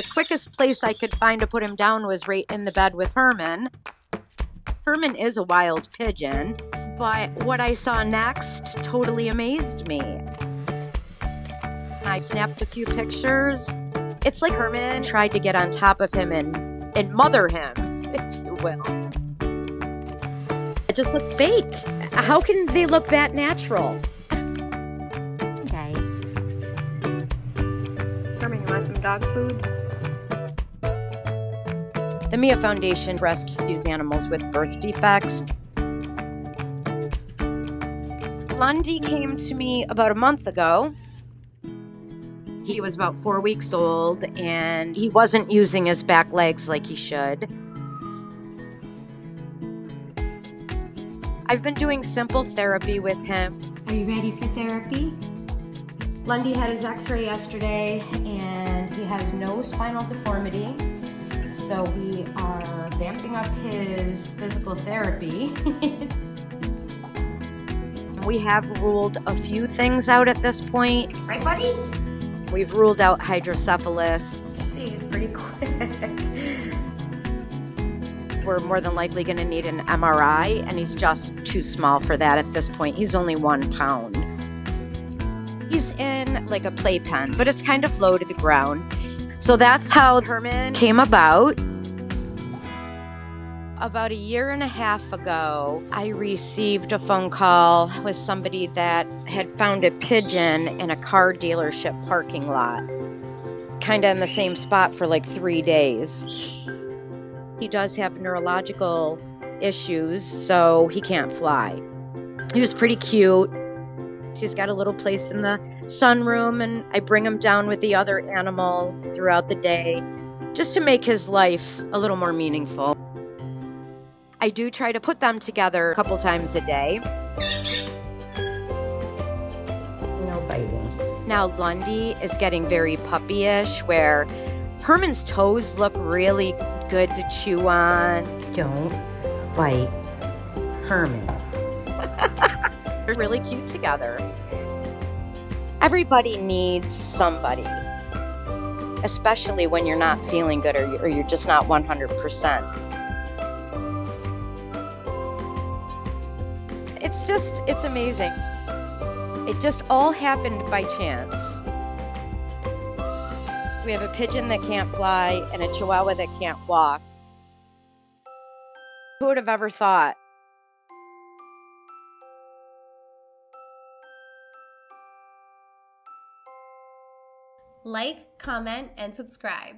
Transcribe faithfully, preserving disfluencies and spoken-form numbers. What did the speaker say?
The quickest place I could find to put him down was right in the bed with Herman. Herman is a wild pigeon, but what I saw next totally amazed me. I snapped a few pictures. It's like Herman tried to get on top of him and, and mother him, if you will. It just looks fake. How can they look that natural? Guys. Herman, you want some dog food? The Mia Foundation rescues animals with birth defects. Lundy came to me about a month ago. He was about four weeks old and he wasn't using his back legs like he should. I've been doing simple therapy with him. Are you ready for therapy? Lundy had his x-ray yesterday and he has no spinal deformity. So we are vamping up his physical therapy. We have ruled a few things out at this point. Right, buddy? We've ruled out hydrocephalus. See, he's pretty quick. We're more than likely going to need an M R I, and he's just too small for that at this point. He's only one pound. He's in like a playpen, but it's kind of low to the ground. So that's how Herman came about. About a year and a half ago, I received a phone call with somebody that had found a pigeon in a car dealership parking lot, kind of in the same spot for like three days. He does have neurological issues, so he can't fly. He was pretty cute. He's got a little place in the sunroom, and I bring him down with the other animals throughout the day just to make his life a little more meaningful. I do try to put them together a couple times a day. No biting. Now Lundy is getting very puppy-ish, where Herman's toes look really good to chew on. Don't bite Herman. They're really cute together. Everybody needs somebody, especially when you're not feeling good or you're just not one hundred percent. It's just, it's amazing. It just all happened by chance. We have a pigeon that can't fly and a chihuahua that can't walk. Who would have ever thought? Like, comment, and subscribe.